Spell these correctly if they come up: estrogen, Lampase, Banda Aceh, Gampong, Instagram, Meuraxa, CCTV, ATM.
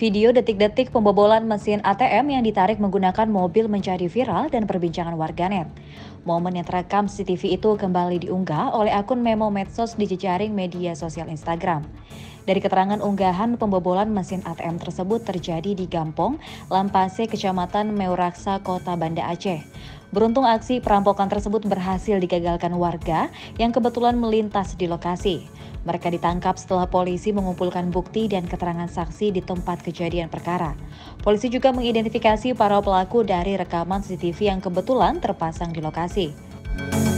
Video detik-detik pembobolan mesin ATM yang ditarik menggunakan mobil menjadi viral dan perbincangan warganet. Momen yang terekam CCTV itu kembali diunggah oleh akun Memo Medsos di jejaring media sosial Instagram. Dari keterangan unggahan, pembobolan mesin ATM tersebut terjadi di Gampong, Lampase, Kecamatan Meuraxa, Kota Banda Aceh. Beruntung aksi perampokan tersebut berhasil digagalkan warga yang kebetulan melintas di lokasi. Mereka ditangkap setelah polisi mengumpulkan bukti dan keterangan saksi di tempat kejadian perkara. Polisi juga mengidentifikasi para pelaku dari rekaman CCTV yang kebetulan terpasang di lokasi.